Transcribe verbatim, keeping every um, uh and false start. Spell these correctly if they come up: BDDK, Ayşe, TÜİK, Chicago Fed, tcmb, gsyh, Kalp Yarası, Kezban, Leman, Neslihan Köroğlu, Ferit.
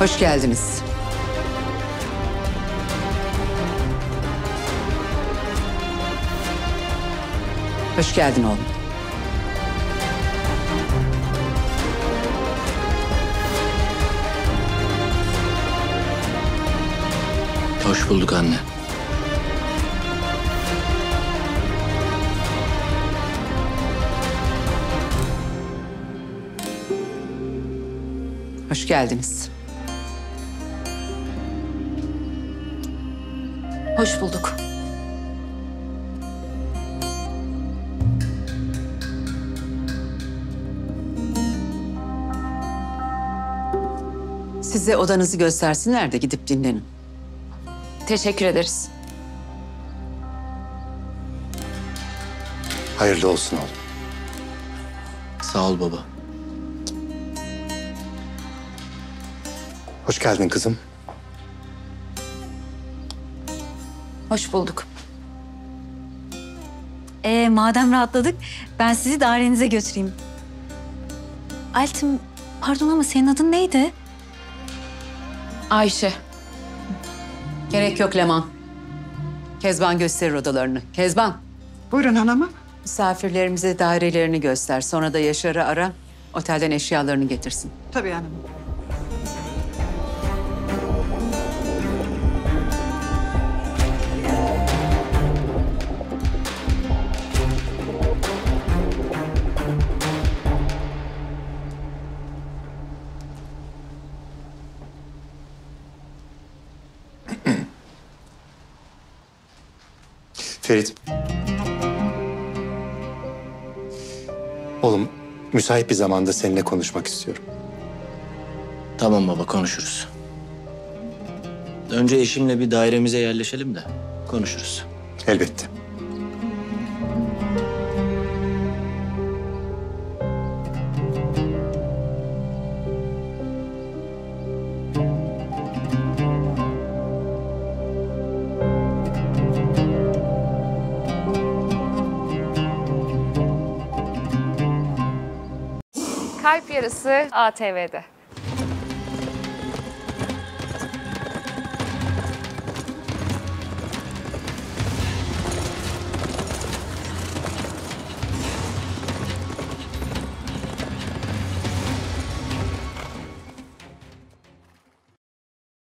Hoş geldiniz. Hoş geldin oğlum. Hoş bulduk anne. Hoş geldiniz. Hoş bulduk. Size odanızı göstersinler de gidip dinlenin. Teşekkür ederiz. Hayırlı olsun oğlum. Sağ ol baba. Hoş geldin kızım. Hoş bulduk. Ee, madem rahatladık, ben sizi dairenize götüreyim. Altim, pardon ama senin adın neydi? Ayşe. Gerek yok Leman. Kezban gösterir odalarını. Kezban. Buyurun hanımım. Misafirlerimize dairelerini göster. Sonra da Yaşar'ı ara, otelden eşyalarını getirsin. Tabii hanımım. Ferit. Oğlum, müsait bir zamanda seninle konuşmak istiyorum. Tamam baba, konuşuruz. Önce eşimle bir dairemize yerleşelim de konuşuruz. Elbette. Kalp Yarası A T V'de.